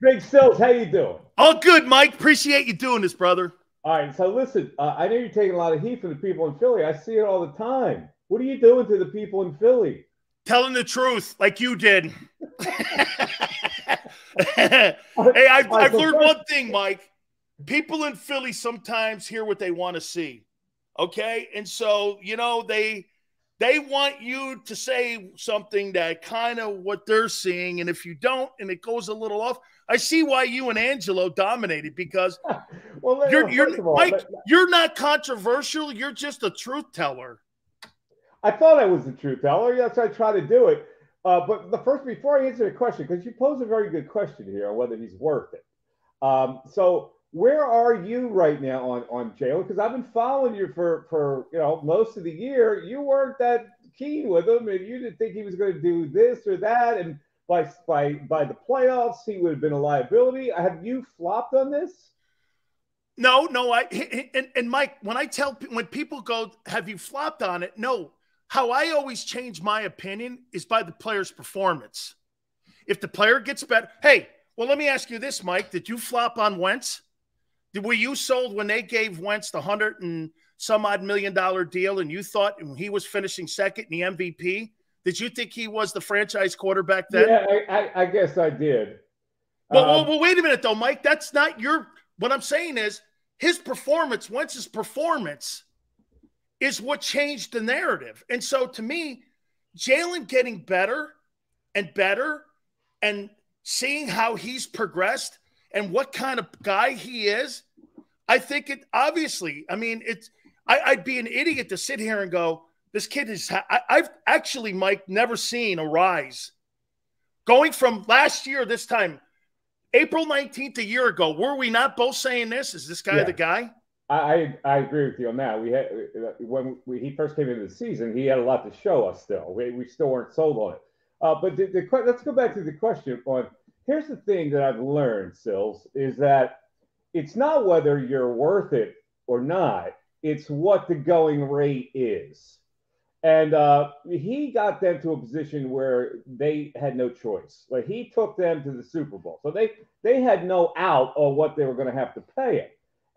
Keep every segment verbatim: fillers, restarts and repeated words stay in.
Big Sills, how you doing? All good, Mike. Appreciate you doing this, brother. All right, so listen, uh, I know you're taking a lot of heat from the people in Philly. I see it all the time. What are you doing to the people in Philly? Telling the truth, like you did. Hey, I've, I've learned one thing, Mike. People in Philly sometimes hear what they want to see, okay? And so, you know, they they want you to say something that kind of what they're seeing, and if you don't and it goes a little off, I see why you and Angelo dominated, because well, no, you're, you're, all, Mike, but... you're not controversial. You're just a truth teller. I thought I was the truth teller. Yes, I try to do it. Uh, but the first, before I answer the question, because you posed a very good question here on whether he's worth it. Um, so where are you right now on, on Jalen? Because I've been following you for, for you know most of the year. You weren't that keen with him, and you didn't think he was going to do this or that. And by, by, by the playoffs, he would have been a liability. Have you flopped on this? No, no. I and, and Mike, when I tell when people go, have you flopped on it? No. How I always change my opinion is by the player's performance. If the player gets better, hey, well, let me ask you this, Mike. Did you flop on Wentz? Did, were you sold when they gave Wentz the hundred and some odd million dollar deal and you thought he was finishing second in the M V P? Did you think he was the franchise quarterback then? Yeah, I, I, I guess I did. Well, um, well, well, wait a minute, though, Mike. That's not your – what I'm saying is his performance, Wentz's performance – is what changed the narrative. And so to me, Jalen getting better and better and seeing how he's progressed and what kind of guy he is, I think it obviously, I mean, it's, I, I'd be an idiot to sit here and go, this kid is, I, I've actually, Mike, never seen a rise. Going from last year, this time, April nineteenth, a year ago, were we not both saying this? Is this guy yeah. the guy? I I agree with you on that. We had when we, he first came into the season, he had a lot to show us. Still, we we still weren't sold on it. Uh, but the, the, let's go back to the question. On here's the thing that I've learned, Sills, is that it's not whether you're worth it or not. It's what the going rate is, and uh, he got them to a position where they had no choice. Like he took them to the Super Bowl, so they they had no out on what they were going to have to pay him.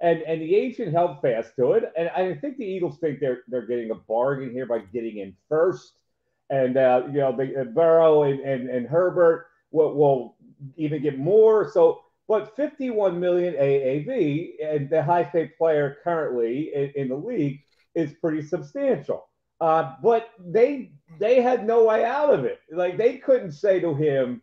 And and the agent held fast to it, and I think the Eagles think they're they're getting a bargain here by getting in first, and uh, you know the uh, Burrow and, and and Herbert will, will even get more. So, but fifty-one million A A V and the high paid player currently in, in the league is pretty substantial. Uh, but they they had no way out of it. Like they couldn't say to him,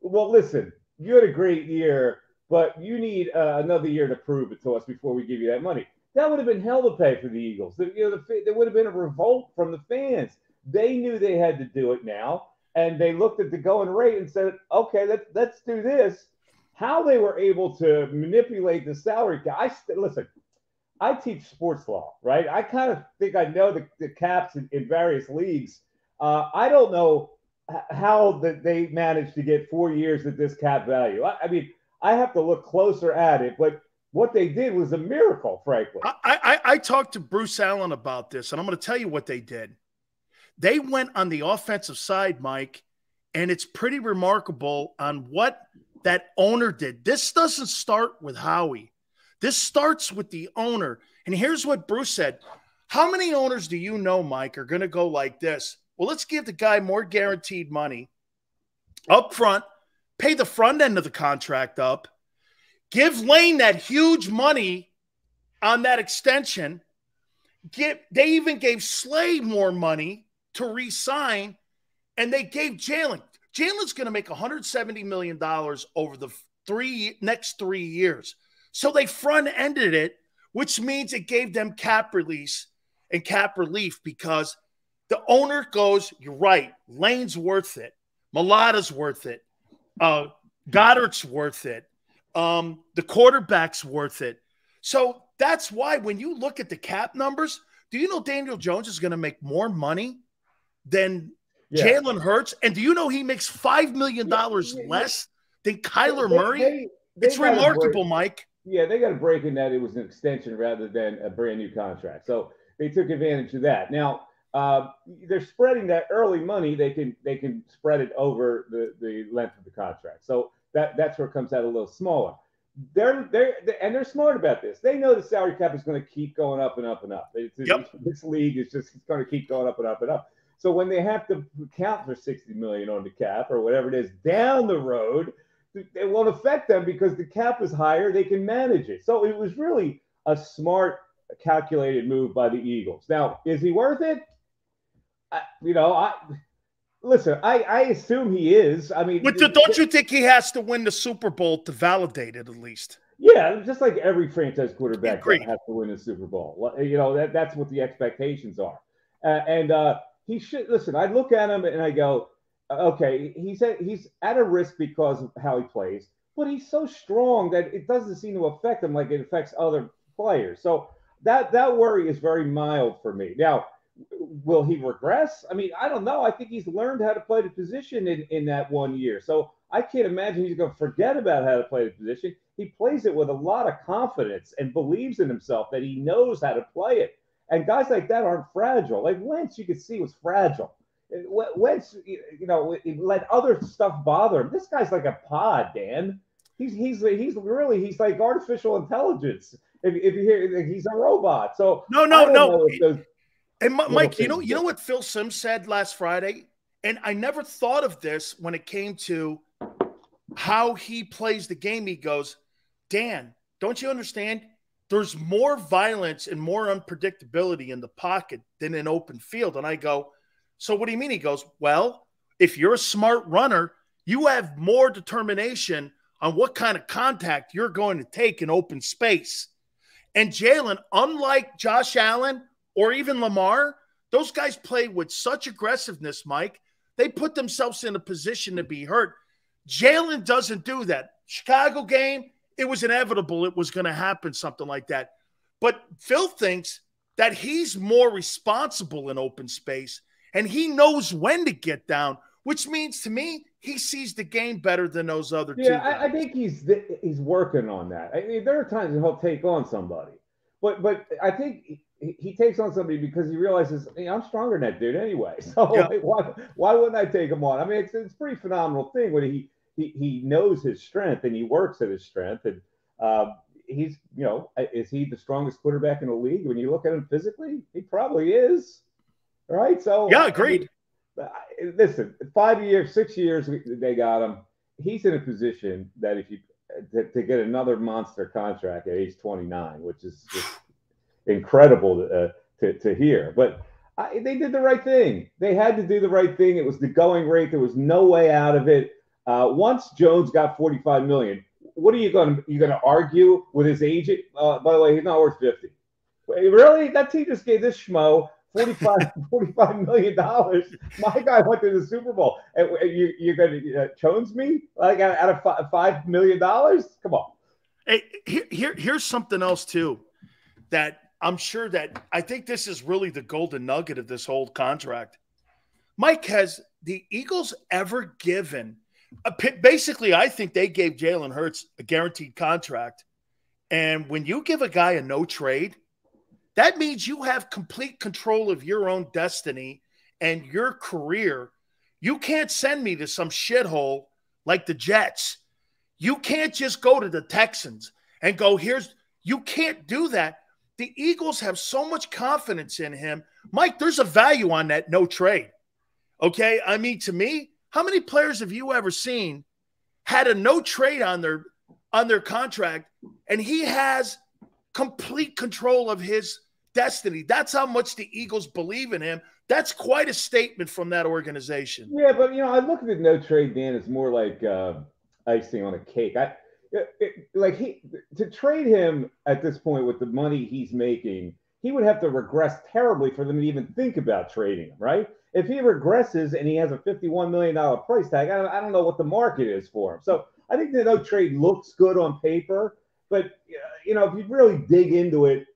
"Well, listen, you had a great year, but you need uh, another year to prove it to us before we give you that money." That would have been hell to pay for the Eagles. The, you know, the, there would have been a revolt from the fans. They knew they had to do it now, and they looked at the going rate and said, okay, let's, let's do this. How they were able to manipulate the salary cap. I st listen, I teach sports law, right? I kind of think I know the, the caps in, in various leagues. Uh, I don't know how that they managed to get four years at this cap value. I, I mean – I have to look closer at it, but what they did was a miracle, frankly. I, I, I talked to Bruce Allen about this, and I'm going to tell you what they did. They went on the offensive side, Mike, and it's pretty remarkable on what that owner did. This doesn't start with Howie. This starts with the owner. And here's what Bruce said. How many owners do you know, Mike, are going to go like this? Well, let's give the guy more guaranteed money up front, pay the front end of the contract up, give Lane that huge money on that extension. Get, they even gave Slay more money to re-sign, and they gave Jalen. Jalen's going to make one hundred seventy million dollars over the three next three years. So they front-ended it, which means it gave them cap release and cap relief because the owner goes, you're right, Lane's worth it. Mulata's worth it. Uh, Goddard's worth it. Um, the quarterback's worth it. So that's why when you look at the cap numbers, do you know Daniel Jones is going to make more money than yeah. Jalen Hurts? And do you know he makes five million dollars yeah, yeah, less yeah. than Kyler they, Murray? They, they it's remarkable, break, Mike. Yeah, they got a break in that it was an extension rather than a brand new contract. So they took advantage of that. Now, Uh, they're spreading that early money. They can they can spread it over the, the length of the contract. So that, that's where it comes out a little smaller. They're, they're, they're and they're smart about this. They know the salary cap is going to keep going up and up and up. It's, yep. This league is just going to keep going up and up and up. So when they have to account for sixty million dollars on the cap or whatever it is down the road, it won't affect them because the cap is higher. They can manage it. So it was really a smart, calculated move by the Eagles. Now, is he worth it? I, you know, I listen, I, I assume he is. I mean, but the, don't you think he has to win the Super Bowl to validate it at least? Yeah, just like every franchise quarterback has to win the Super Bowl. You know, that, that's what the expectations are. Uh, and, uh, He should listen. I look at him and I go, okay, he's at, he's at a risk because of how he plays, but he's so strong that it doesn't seem to affect him like it affects other players. So that, that worry is very mild for me. Now, will he regress? I mean, I don't know. I think he's learned how to play the position in, in that one year. So I can't imagine he's going to forget about how to play the position. He plays it with a lot of confidence and believes in himself that he knows how to play it. And guys like that aren't fragile. Like Wentz, you could see was fragile. Wentz, you know, let other stuff bother him. This guy's like a pod, Dan. He's he's he's really he's like artificial intelligence. If, if you hear, he's a robot. So no, no, no. Those, and Mike, you know, you know what Phil Simms said last Friday, and I never thought of this when it came to how he plays the game. He goes, Dan, don't you understand? There's more violence and more unpredictability in the pocket than in open field. And I go, so what do you mean? He goes, well, if you're a smart runner, you have more determination on what kind of contact you're going to take in open space. And Jalen, unlike Josh Allen or even Lamar, those guys play with such aggressiveness, Mike. They put themselves in a position to be hurt. Jalen doesn't do that. Chicago game, it was inevitable. It was going to happen, something like that. But Phil thinks that he's more responsible in open space, and he knows when to get down, which means to me he sees the game better than those other yeah, two guys. I, I think he's he's working on that. I mean, there are times he'll take on somebody, but but I think he, he takes on somebody because he realizes, hey, I'm stronger than that dude anyway. So yeah. why why wouldn't I take him on? I mean, it's it's a pretty phenomenal thing when he. He, he knows his strength and he works at his strength. And um, he's, you know, is he the strongest quarterback in the league? When you look at him physically, he probably is. Right. So, yeah, agreed. I mean, listen, five years, six years, they got him. He's in a position that if you to, to get another monster contract at age twenty-nine, which is just incredible to, uh, to, to hear. But I, they did the right thing. They had to do the right thing. It was the going rate. There was no way out of it. Uh, once Jones got forty-five million dollars, what are you going to you going to argue with his agent? Uh, by the way, he's not worth fifty. Wait, really? That team just gave this schmo forty-five million dollars. My guy went to the Super Bowl, and you you're going to uh, Jones me like out of five, five million dollars? Come on. Hey, here, here here's something else too that I'm sure that I think this is really the golden nugget of this whole contract. Mike, has the Eagles ever given? Basically, I think they gave Jalen Hurts a guaranteed contract. And when you give a guy a no trade, that means you have complete control of your own destiny and your career. You can't send me to some shithole like the Jets. You can't just go to the Texans and go, here's – you can't do that. The Eagles have so much confidence in him. Mike, there's a value on that no trade. Okay? I mean, to me – how many players have you ever seen had a no trade on their on their contract, and he has complete control of his destiny? That's how much the Eagles believe in him. That's quite a statement from that organization. Yeah, but, you know, I look at the no trade, Dan, as more like uh, icing on a cake. I, it, it, like he to trade him at this point with the money he's making, he would have to regress terribly for them to even think about trading him, right? If he regresses and he has a fifty-one million dollar price tag, I don't, I don't know what the market is for him. So I think the no trade looks good on paper, but you know, if you really dig into it,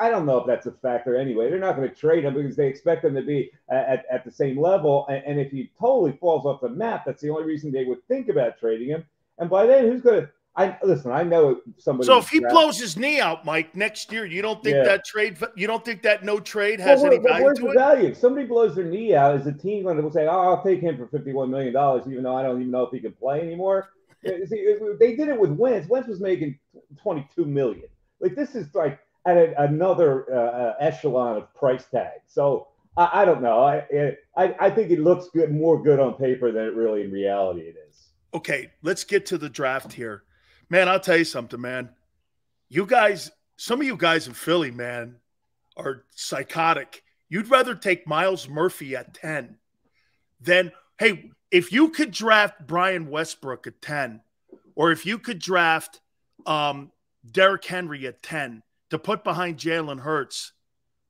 I don't know if that's a factor anyway. They're not going to trade him because they expect him to be at, at the same level. And, and if he totally falls off the map, that's the only reason they would think about trading him. And by then, who's going to? I listen. I know somebody. So if he trapped. blows his knee out, Mike, next year, you don't think yeah. that trade? You don't think that no trade has well, any value? Where's to the it? value? If somebody blows their knee out, is the team going to say, "Oh, I'll take him for fifty-one million dollars," even though I don't even know if he can play anymore? See, they did it with Wentz. Wentz was making twenty-two million dollars. Like, this is like at a, another uh, echelon of price tag. So I, I don't know. I, I I think it looks good, more good on paper than it really in reality it is. Okay, let's get to the draft here, man. I'll tell you something, man. You guys, some of you guys in Philly, man, are psychotic. You'd rather take Miles Murphy at ten than, hey, if you could draft Brian Westbrook at ten, or if you could draft um, Derek Henry at ten to put behind Jalen Hurts,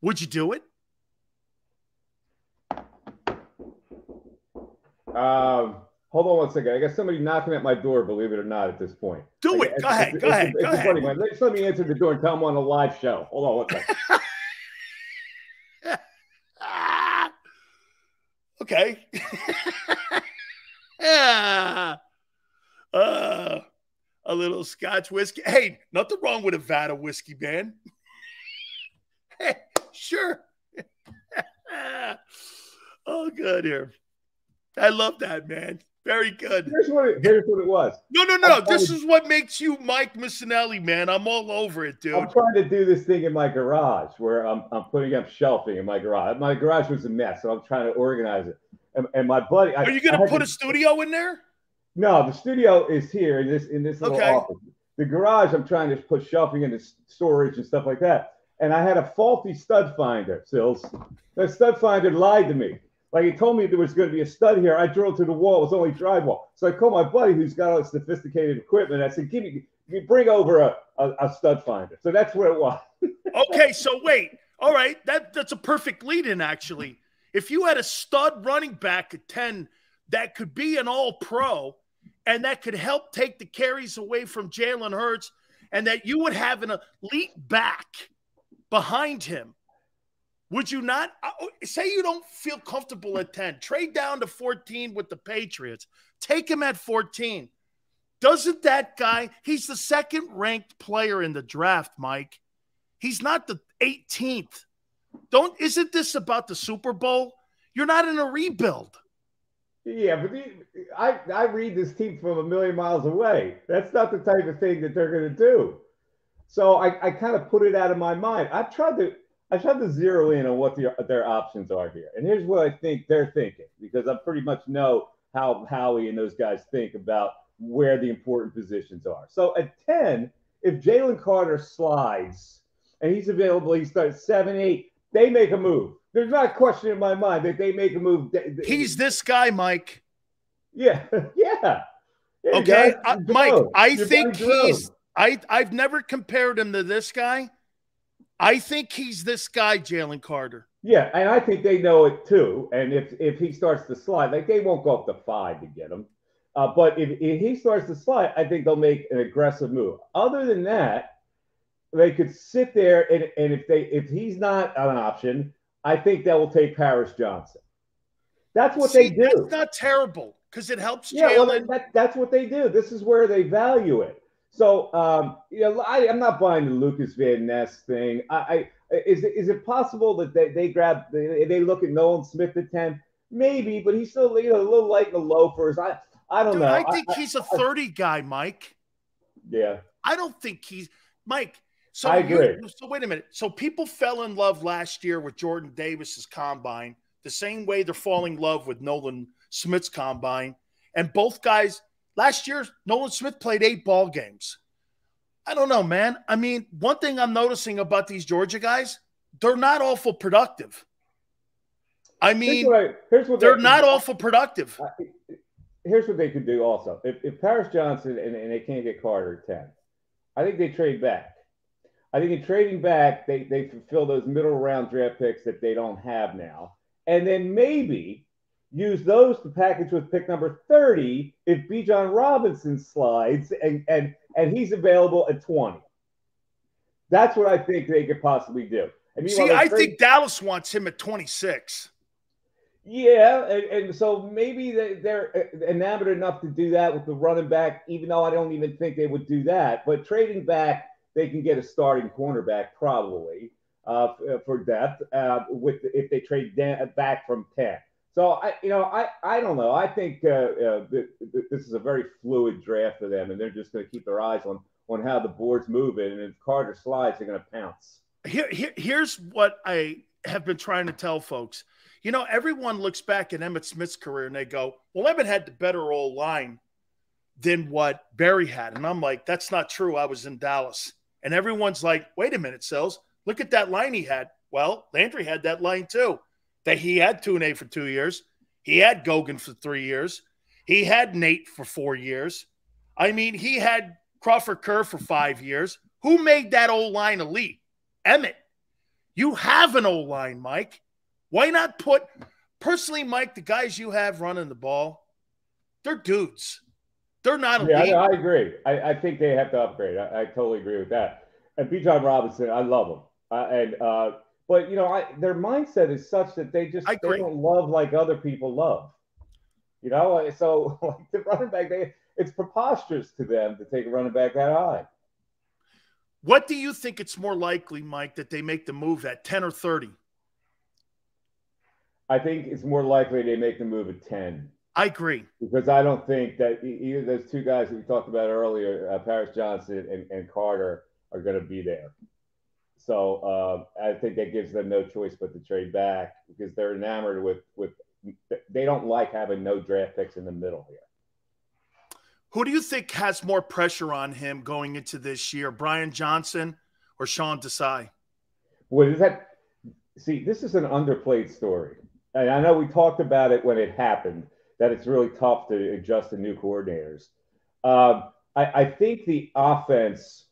would you do it? Um, hold on one second. I got somebody knocking at my door, believe it or not, at this point. Do it. Go ahead. Go ahead. Go ahead. Let me answer the door and tell them on a live show. Hold on one second. Okay. Yeah. Uh, a little Scotch whiskey. Hey, nothing wrong with a vat of whiskey, man. Hey, sure. Oh, good here. I love that, man. Very good. Here's what it, here's what it was. No, no, no. I'm this is to, what makes you Mike Missanelli, man. I'm all over it, dude. I'm trying to do this thing in my garage where I'm, I'm putting up shelving in my garage. My garage was a mess, so I'm trying to organize it. And, and my buddy... Are I, you going to put to, a studio in there? No, the studio is here in this, in this little okay. office. The garage, I'm trying to put shelving into storage and stuff like that. And I had a faulty stud finder, Sills. That stud finder lied to me. Like, he told me there was going to be a stud here. I drilled through the wall. It was only drywall. So I called my buddy who's got all the sophisticated equipment. I said, give me, give me bring over a, a, a stud finder. So that's where it was. Okay, so wait. All right, that, that's a perfect lead-in, actually. If you had a stud running back at ten that could be an all-pro and that could help take the carries away from Jalen Hurts and that you would have an elite back behind him, would you not? Say you don't feel comfortable at ten. Trade down to fourteen with the Patriots. Take him at fourteen. Doesn't that guy, he's the second-ranked player in the draft, Mike. He's not the eighteenth. Don't, isn't this about the Super Bowl? You're not in a rebuild. Yeah, but the, I, I read this team from a million miles away. That's not the type of thing that they're going to do. So I, I kind of put it out of my mind. I tried to... I tried to zero in on what the, their options are here. And here's what I think they're thinking, because I pretty much know how Howie and those guys think about where the important positions are. So at ten, if Jalen Carter slides and he's available, he starts seven, eight, they make a move. There's not a question in my mind that they make a move. He's this guy, Mike. Yeah. Yeah. There okay. Uh, Mike, I Your think he's, I, I've never compared him to this guy. I think he's this guy, Jalen Carter. Yeah, and I think they know it too. And if, if he starts to slide, like, they won't go up to five to get him. Uh, but if, if he starts to slide, I think they'll make an aggressive move. Other than that, they could sit there, and, and if they if he's not an option, I think that will take Paris Johnson. That's what See, they do. That's not terrible because it helps yeah, Jalen. Well, that, that's what they do. This is where they value it. So, um, you know, I, I'm not buying the Lucas Van Ness thing. I, I is is it possible that they, they grab they, they look at Nolan Smith at ten? Maybe, but he's still, you know, a little light in the loafers. I I don't Dude, know. I think I, he's I, a thirty I, guy, Mike. Yeah. I don't think he's Mike. So I agree. You, so wait a minute. So people fell in love last year with Jordan Davis's combine, the same way they're falling in love with Nolan Smith's combine, and both guys. Last year, Nolan Smith played eight ball games. I don't know, man. I mean, one thing I'm noticing about these Georgia guys, they're not awful productive. I mean, here's what I, here's what they're they, not awful productive. Here's what they could do also. If, if Paris Johnson and, and they can't get Carter at ten, I think they trade back. I think in trading back, they, they fulfill those middle round draft picks that they don't have now. And then maybe – use those to package with pick number thirty if Bijan Robinson slides and, and, and he's available at twenty. That's what I think they could possibly do. And See, I trade... think Dallas wants him at twenty-six. Yeah, and, and so maybe they, they're enamored enough to do that with the running back, even though I don't even think they would do that. But trading back, they can get a starting cornerback probably uh, for depth uh, with if they trade back from ten. So, I, you know, I, I don't know. I think uh, uh, th- th- this is a very fluid draft for them, and they're just going to keep their eyes on on how the board's moving. And if Carter slides, they're going to pounce. Here, here, here's what I have been trying to tell folks. You know, everyone looks back at Emmitt Smith's career and they go, well, Emmitt had the better old line than what Barry had. And I'm like, that's not true. I was in Dallas. And everyone's like, wait a minute, Sells. Look at that line he had. Well, Landry had that line too. That he had Tune for two years. He had Gogan for three years. He had Nate for four years. I mean, he had Crawford Kerr for five years. Who made that old line elite? Emmitt. You have an old line, Mike. Why not put – personally, Mike, the guys you have running the ball, they're dudes. They're not elite. Yeah, I, I agree. I, I think they have to upgrade. I, I totally agree with that. And Bijan Robinson, I love him. Uh, and uh, But, you know, I, their mindset is such that they just they don't love like other people love. You know, so like the running back, they, it's preposterous to them to take a running back that high. What do you think it's more likely, Mike, that they make the move at ten or thirty? I think it's more likely they make the move at ten. I agree. Because I don't think that either those two guys that we talked about earlier, uh, Paris Johnson and, and Carter, are going to be there. So uh, I think that gives them no choice but to trade back because they're enamored with, with they don't like having no draft picks in the middle here. Who do you think has more pressure on him going into this year, Brian Johnson or Sean Desai? Well, is that, see, this is an underplayed story. And I know we talked about it when it happened, that it's really tough to adjust to new coordinators. Uh, I, I think the offense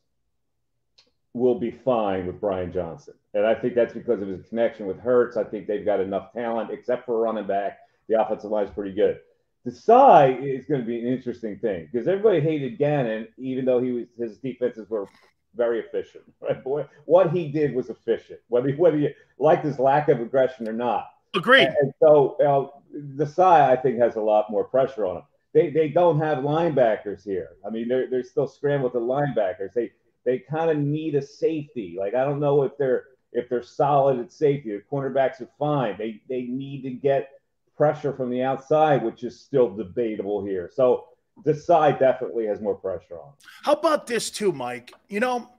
will be fine with Brian Johnson. And I think that's because of his connection with Hurts. I think they've got enough talent, except for running back. The offensive line is pretty good. Desai is going to be an interesting thing because everybody hated Gannon, even though he was, his defenses were very efficient. Right, boy? What he did was efficient, whether whether you liked his lack of aggression or not. Agreed. And, and so uh, Desai, I think, has a lot more pressure on him. They they don't have linebackers here. I mean, they're they're still scrambled with the linebackers. They they kind of need a safety. Like I don't know if they're if they're solid at safety. The cornerbacks are fine. They they need to get pressure from the outside, which is still debatable here. So Desai definitely has more pressure on him. How about this too, Mike? You know,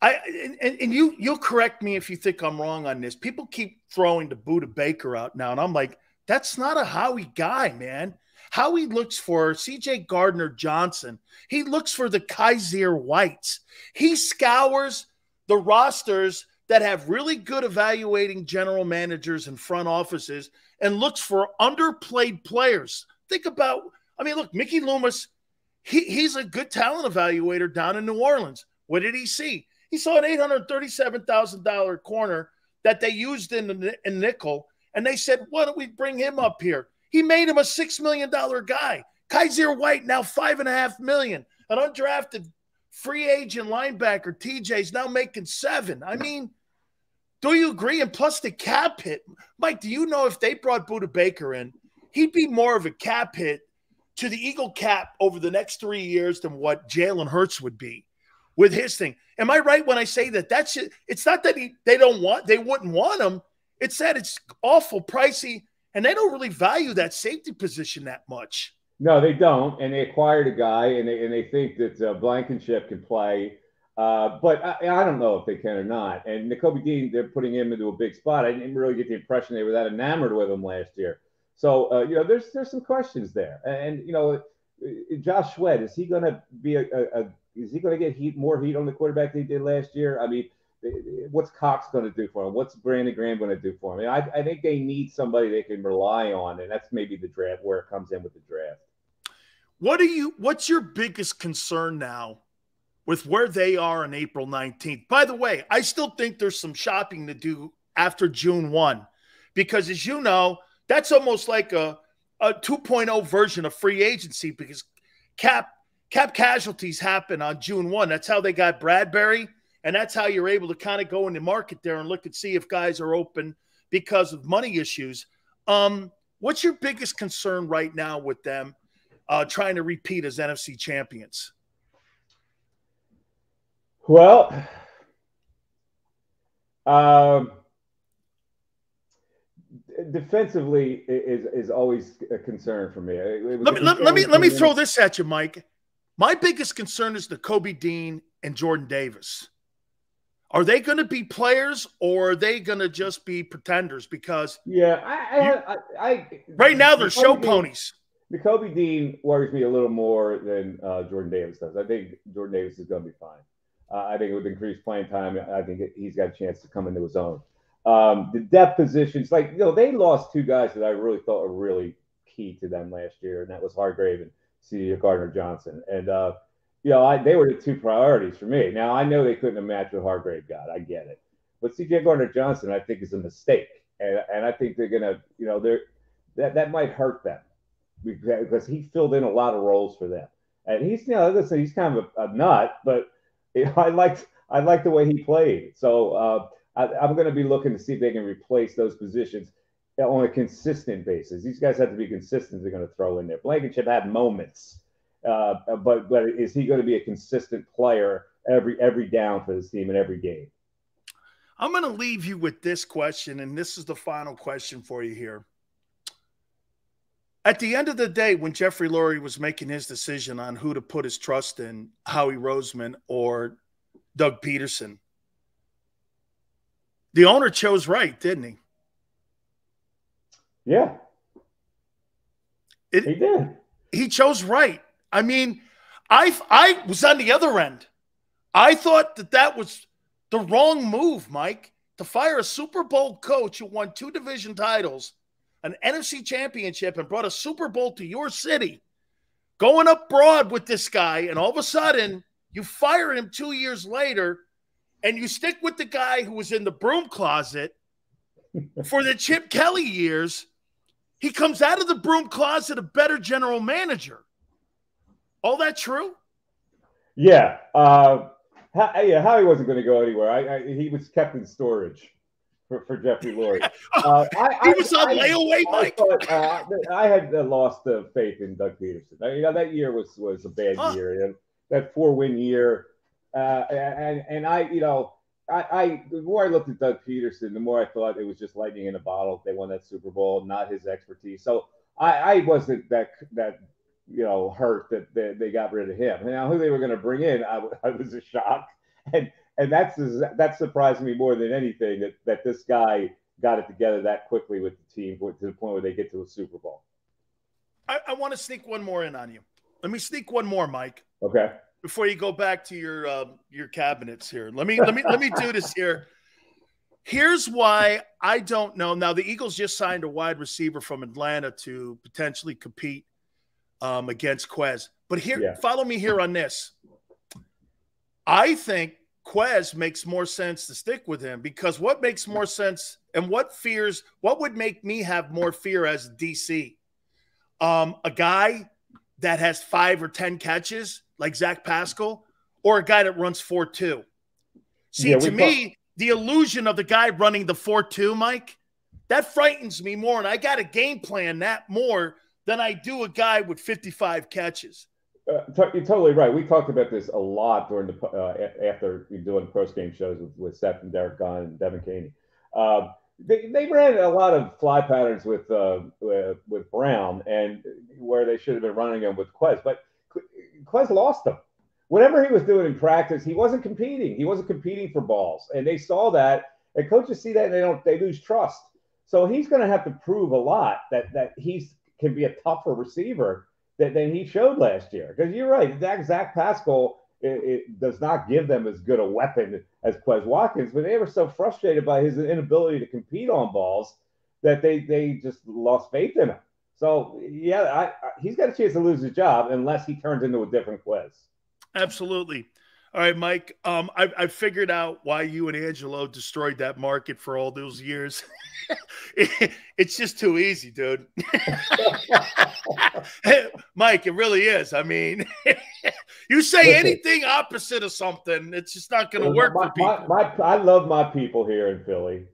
I and, and you you'll correct me if you think I'm wrong on this. People keep throwing the Buda Baker out now, and I'm like, that's not a Howie guy, man. Howie looks for C J Gardner-Johnson. He looks for the Kysir Whites. He scours the rosters that have really good evaluating general managers and front offices and looks for underplayed players. Think about, I mean, look, Mickey Loomis, he, he's a good talent evaluator down in New Orleans. What did he see? He saw an eight hundred thirty-seven thousand dollars corner that they used in the in nickel, and they said, why don't we bring him up here? He made him a six million dollars guy. Kysir White now five point five million dollars. An undrafted free agent linebacker, T J's now making seven. I mean, do you agree? And plus the cap hit. Mike, do you know if they brought Buda Baker in, he'd be more of a cap hit to the Eagle cap over the next three years than what Jalen Hurts would be with his thing. Am I right when I say that? That's it. It's not that he, they don't want, they wouldn't want him. It's that it's awful pricey. And they don't really value that safety position that much. No, they don't. And they acquired a guy, and they and they think that uh, Blankenship can play. Uh, but I, I don't know if they can or not. And Nakobe Dean, they're putting him into a big spot. I didn't really get the impression they were that enamored with him last year. So, uh, you know, there's there's some questions there. And, and you know, Josh Sweat, is he going to be a, a, a is he going to get heat more heat on the quarterback than he did last year? I mean, what's Cox going to do for him? What's Brandon Graham going to do for him? I, mean, I, I think they need somebody they can rely on, and that's maybe the draft where it comes in with the draft. What do you? What's your biggest concern now with where they are on April nineteenth? By the way, I still think there's some shopping to do after June first because, as you know, that's almost like a, a two point oh version of free agency because cap cap casualties happen on June first. That's how they got Bradbury. And that's how you're able to kind of go in the market there and look and see if guys are open because of money issues. Um, what's your biggest concern right now with them uh, trying to repeat as N F C champions? Well, um, defensively is is always a concern for me. Let me let, let me let me throw this at you, Mike. My biggest concern is the Kobe Dean and Jordan Davis. Are they going to be players, or are they going to just be pretenders? Because yeah, I, I, you, I, I right now they're show ponies. The Kobe Dean worries me a little more than uh, Jordan Davis does. I think Jordan Davis is going to be fine. Uh, I think with increased playing time, I think he's got a chance to come into his own. Um, the depth positions, like you know, they lost two guys that I really thought were really key to them last year, and that was Hargrave and C J. Gardner-Johnson, and uh, you know, I, they were the two priorities for me. Now, I know they couldn't have matched with Hargrave, God, I get it. But C J. Gardner-Johnson, I think, is a mistake. And, and I think they're going to, you know, they're that, that might hurt them because he filled in a lot of roles for them. And he's, you know, listen, he's kind of a, a nut, but you know, I liked, I liked the way he played. So uh, I, I'm going to be looking to see if they can replace those positions on a consistent basis. These guys have to be consistent. They're going to throw in there. Blankenship had moments. Uh, but but is he going to be a consistent player every every down for this team in every game? I'm going to leave you with this question, and this is the final question for you here. At the end of the day, when Jeffrey Lurie was making his decision on who to put his trust in, Howie Roseman or Doug Peterson, the owner chose right, didn't he? Yeah, it, he did. He chose right. I mean, I, I was on the other end. I thought that that was the wrong move, Mike, to fire a Super Bowl coach who won two division titles, an N F C championship, and brought a Super Bowl to your city, going up broad with this guy, and all of a sudden you fire him two years later, and you stick with the guy who was in the broom closet for the Chip Kelly years. He comes out of the broom closet a better general manager. All that true? Yeah. Uh, how, yeah, Howie wasn't going to go anywhere. I, I, he was kept in storage for, for Jeffrey Lurie. Uh, I, he I, was on I, layaway, I, Mike. I, thought, uh, I had uh, lost the uh, faith in Doug Peterson. I mean, you know, that year was was a bad huh. year, and that four-win year. Uh, and and I, you know, I, I the more I looked at Doug Peterson, the more I thought it was just lightning in a bottle. They won that Super Bowl, not his expertise. So I, I wasn't that that. you know, hurt that they, they got rid of him. Now, who they were going to bring in, I, I was a shock. And and that's that surprised me more than anything, that, that this guy got it together that quickly with the team to the point where they get to a Super Bowl. I, I want to sneak one more in on you. Let me sneak one more, Mike. Okay. Before you go back to your uh, your cabinets here. Let me let me let me do this here. Here's why I don't know. Now, the Eagles just signed a wide receiver from Atlanta to potentially compete Um, against Quez. But here, yeah. follow me here on this. I think Quez makes more sense to stick with him, because what makes more sense and what fears, what would make me have more fear as D C? Um, a guy that has five or ten catches like Zach Pascal, or a guy that runs four two? See, yeah, to me, the illusion of the guy running the four two, Mike, that frightens me more, and I got to game plan that more than I do a guy with fifty-five catches. Uh, you're totally right. We talked about this a lot during the uh, after doing post-game shows with, with Seth and Derek Gunn and Devin Caney. Uh, they, they ran a lot of fly patterns with uh, with, with Brown, and where they should have been running them with Quez, but Quez lost them. Whatever he was doing in practice, he wasn't competing. He wasn't competing for balls, and they saw that. And coaches see that, and they don't. They lose trust. So he's going to have to prove a lot that that he's. Can be a tougher receiver than, than he showed last year. Because you're right, Zach, Zach Pascal it, it does not give them as good a weapon as Quez Watkins, but they were so frustrated by his inability to compete on balls that they they just lost faith in him. So, yeah, I, I, he's got a chance to lose his job unless he turns into a different Quez. Absolutely. All right, Mike, um, I, I figured out why you and Angelo destroyed that market for all those years. it, it's just too easy, dude. Mike, it really is. I mean, you say Listen, anything opposite of something, it's just not going to work my, for people. My, my, I love my people here in Philly,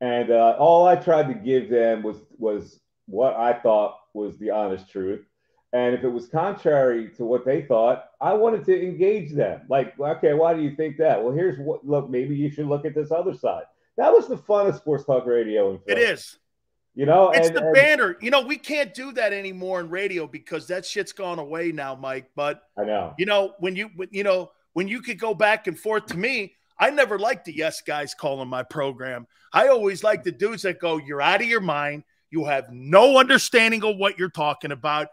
and uh, all I tried to give them was, was what I thought was the honest truth. And if it was contrary to what they thought, I wanted to engage them. Like, okay, why do you think that? Well, here's what, look, maybe you should look at this other side. That was the fun of sports talk radio in Philly. It is. You know, it's and, the and, banner. You know, we can't do that anymore in radio because that shit's gone away now, Mike. But I know, you know, when you, you know, when you could go back and forth, to me, I never liked the yes guys calling my program. I always liked the dudes that go, "You're out of your mind. You have no understanding of what you're talking about.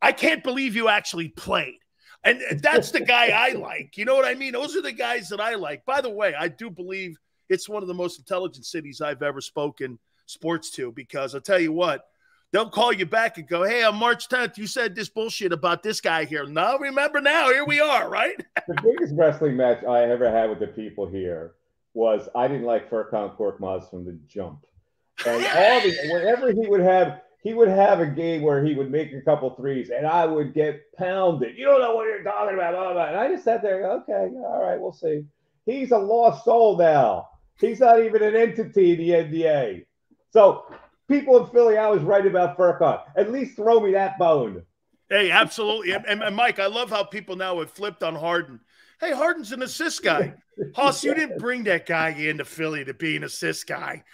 I can't believe you actually played." And that's the guy I like. You know what I mean? Those are the guys that I like. By the way, I do believe it's one of the most intelligent cities I've ever spoken sports to, because I'll tell you what, they'll call you back and go, "Hey, on March tenth, you said this bullshit about this guy here." No, remember now, here we are, right? The biggest wrestling match I ever had with the people here was I didn't like Furkan Korkmaz from the jump. And all the, whenever he would have – he would have a game where he would make a couple threes, and I would get pounded. "You don't know what you're talking about." Blah, blah, blah. And I just sat there, okay, all right, we'll see. He's a lost soul now. He's not even an entity in the N B A. So people in Philly, I was right about Furkan. At least throw me that bone. Hey, absolutely. And, and Mike, I love how people now have flipped on Harden. Hey, Harden's an assist guy. Hoss, you didn't bring that guy into Philly to be an assist guy.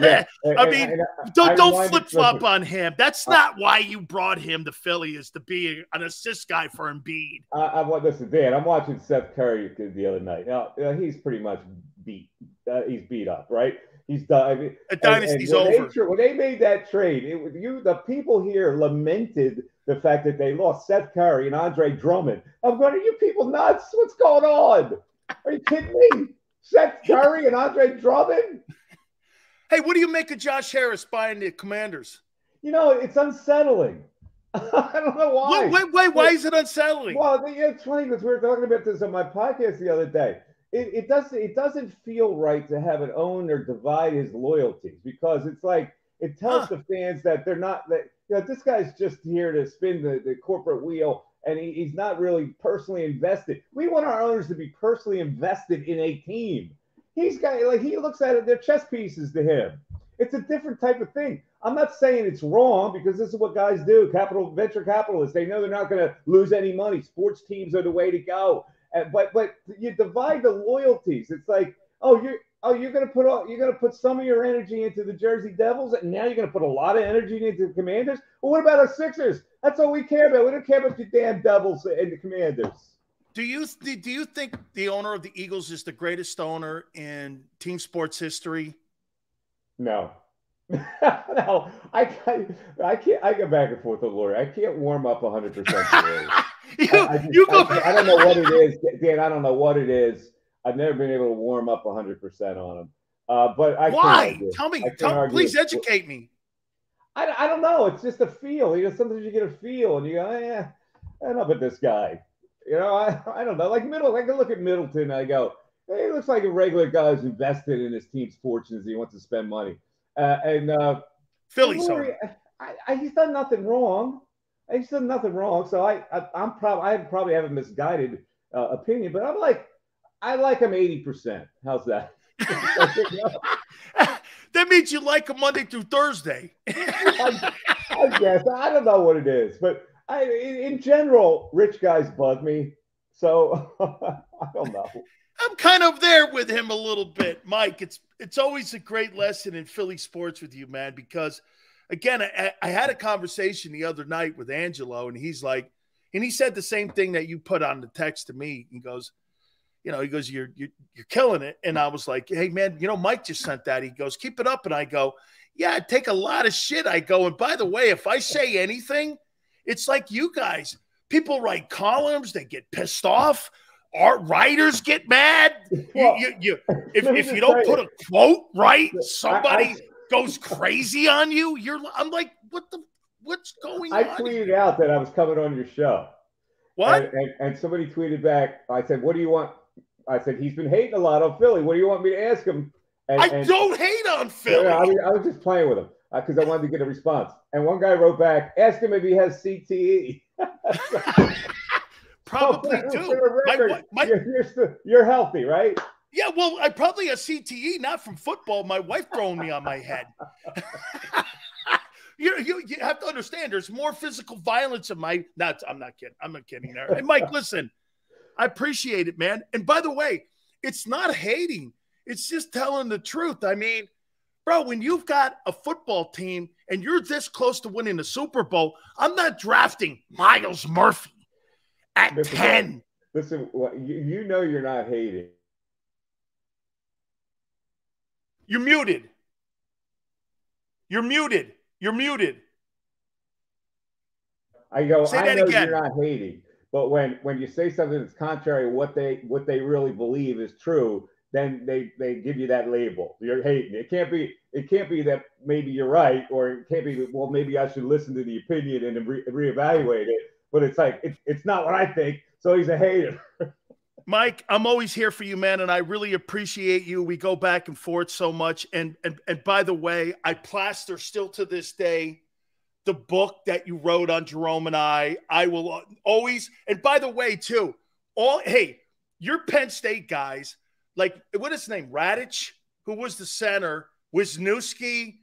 Yeah, and, I mean, and, and don't, don't flip-flop on him. That's not I, why you brought him to Philly, is to be an assist guy for Embiid. I, I want this, Dan. I'm watching Seth Curry the other night. Now, you know, he's pretty much beat. Uh, he's beat up, right? He's done. I mean, the dynasty's and, and when over. They, when they made that trade, it was you. The people here lamented the fact that they lost Seth Curry and Andre Drummond. I'm going, "Are you people nuts? What's going on? Are you kidding me? Seth Curry and Andre Drummond?" Hey, what do you make of Josh Harris buying the Commanders? You know, it's unsettling. I don't know why. Wait, wait, wait. Why is it unsettling? Well, it's funny because we were talking about this on my podcast the other day. It, it, doesn't, it doesn't feel right to have it own or divide his loyalties, because it's like it tells huh. the fans that they're not – that you know, this guy's just here to spin the, the corporate wheel, and he, he's not really personally invested. We want our owners to be personally invested in a team. He's got – like he looks at it, they're chess pieces to him. It's a different type of thing. I'm not saying it's wrong, because this is what guys do, capital venture capitalists. They know they're not going to lose any money. Sports teams are the way to go. But but you divide the loyalties. It's like, oh, you're oh you're gonna put all, you're gonna put some of your energy into the Jersey Devils, and now you're gonna put a lot of energy into the Commanders. Well, what about our Sixers? That's all we care about. We don't care about the damn Devils and the Commanders. Do you do you think the owner of the Eagles is the greatest owner in team sports history? No. No, I can't, I can't. I go back and forth with Lurie. I can't warm up one hundred percent. You, I, I, just, you go I, I don't know what it is, Dan. I don't know what it is. I've never been able to warm up one hundred percent on him. Uh, but I why? Tell me. Tell, please educate me. I, I don't know. It's just a feel. You know, sometimes you get a feel, and you go, "Yeah, I don't know about this guy." You know, I I don't know. Like Middleton, I can look at Middleton, and I go, "Hey, it looks like a regular guy who's invested in his team's fortunes. He wants to spend money." Uh, and uh, Philly's owner, I, I, he's done nothing wrong. He's done nothing wrong, so I, I I'm probably I probably have a misguided uh, opinion, but I'm like I like him eighty percent. How's that? That means you like him Monday through Thursday. I, I guess I don't know what it is, but I in, in general, rich guys bug me, so I don't know. I'm kind of there with him a little bit, Mike. It's it's always a great lesson in Philly sports with you, man, because. Again, I, I had a conversation the other night with Angelo, and he's like, and he said the same thing that you put on the text to me. He goes, you know, he goes, you're, you're, you're killing it. And I was like, hey, man, you know, Mike just sent that. He goes, keep it up. And I go, yeah, I take a lot of shit. I go, and by the way, if I say anything, it's like you guys. People write columns. They get pissed off. Our writers get mad. Well, you, you, you, if if you don't put a quote right, somebody... I, I, goes crazy on you. You're I'm like, what the what's going I on? I tweeted here? out that I was coming on your show. What? And, and, and somebody tweeted back. I said, what do you want? I said, he's been hating a lot on Philly. What do you want me to ask him? And, I and, don't hate on Philly. I, I was just playing with him because uh, I wanted to get a response. And one guy wrote back, ask him if he has C T E. Probably oh, do. Record, my, my, you're, you're, you're healthy, right? Yeah, well, I probably a C T E, not from football. My wife throwing me on my head. you, you you have to understand. There's more physical violence in my. Not, I'm not kidding. I'm not kidding there. And Mike, listen, I appreciate it, man. And by the way, it's not hating. It's just telling the truth. I mean, Bro, when you've got a football team and you're this close to winning the Super Bowl, I'm not drafting Miles Murphy at listen, ten. Listen, you know you're not hating. You're muted. You're muted. You're muted. I go, say I know again. You're not hating. But when, when you say something that's contrary to what they, what they really believe is true, then they, they give you that label. You're hating. It can't be it can't be that maybe you're right, or it can't be, well, maybe I should listen to the opinion and re reevaluate it. But it's like, it's, it's not what I think, so he's a hater. Mike, I'm always here for you, man, and I really appreciate you. We go back and forth so much. And, and, and by the way, I plaster still to this day the book that you wrote on Jerome and I. I will always, and by the way, too, all, hey, you're Penn State guys. Like, what is his name? Radich, who was the center, Wisniewski,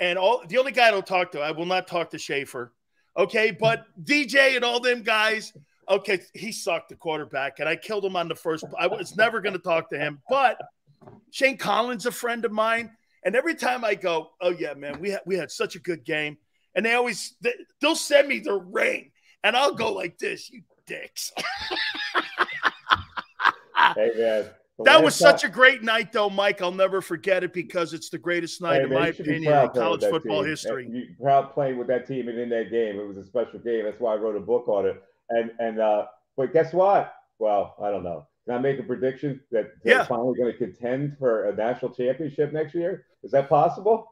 and all. The only guy I don't talk to, I will not talk to Schaefer. Okay, but D J and all them guys, okay, he sucked, the quarterback, and I killed him on the first. I was never going to talk to him. But Shane Collins, a friend of mine, and every time I go, oh, yeah, man, we, ha we had such a good game. And they always, they, they'll send me the ring, and I'll go like this, you dicks. Hey, man. But that was such a great night, though, Mike. I'll never forget it because it's the greatest night, hey, in man, my opinion, in college football team. history. And you proud playing with that team and in that game. It was a special game. That's why I wrote a book on it. And and uh, but guess what? Well, I don't know. Can I make a prediction that they're yeah. finally going to contend for a national championship next year? Is that possible?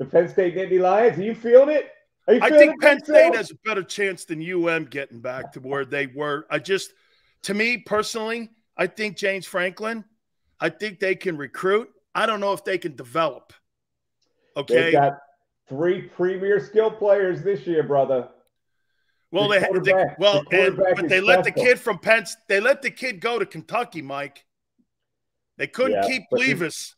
The Penn State Nittany Lions. Are you feeling it? Are you feeling I think it, Penn State still? has a better chance than U M getting back to where they were. I just, to me personally, I think James Franklin, I think they can recruit. I don't know if they can develop. Okay. They've got three premier skill players this year, brother. Well, the they, they well, the and, but they special. let the kid from Penn. They let the kid go to Kentucky, Mike. They couldn't yeah, keep Levis.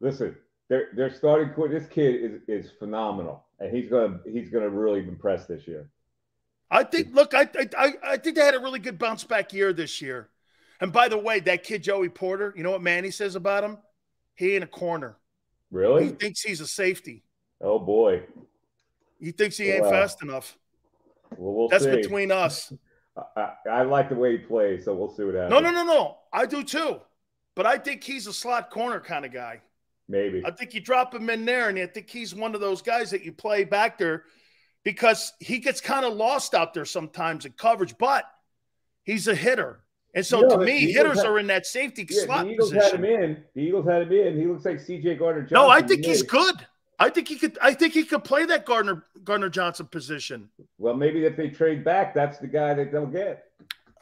Listen, they're they're starting. This kid is is phenomenal, and he's gonna he's gonna really impress this year. I think. Look, I I I think they had a really good bounce back year this year. And by the way, that kid, Joey Porter, you know what Manny says about him? He in a corner. Really? He thinks he's a safety. Oh, boy. He thinks he ain't well, fast enough. Well, we'll That's see. between us. I, I like the way he plays, so we'll see what happens. No, no, no, no. I do, too. But I think he's a slot corner kind of guy. Maybe. I think you drop him in there, and I think he's one of those guys that you play back there because he gets kind of lost out there sometimes in coverage, but he's a hitter. And so, you know, to me, hitters had, are in that safety yeah, slot the Eagles position. Had him in. The Eagles had him in. He looks like C J Gardner-Johnson. No, I think he's good. I think he could. I think he could play that Gardner Gardner-Johnson position. Well, maybe if they trade back, that's the guy that they'll get.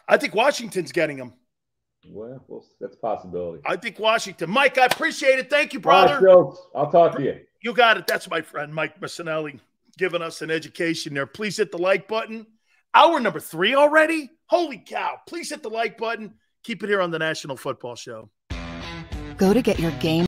I think Washington's getting him. Well, well that's a possibility. I think Washington. Mike, I appreciate it. Thank you, brother. Right, I'll talk to you. You got it. That's my friend Mike Missanelli giving us an education there. Please hit the like button. Hour number three already? Holy cow. Please hit the like button. Keep it here on the National Football Show. Go to get your game.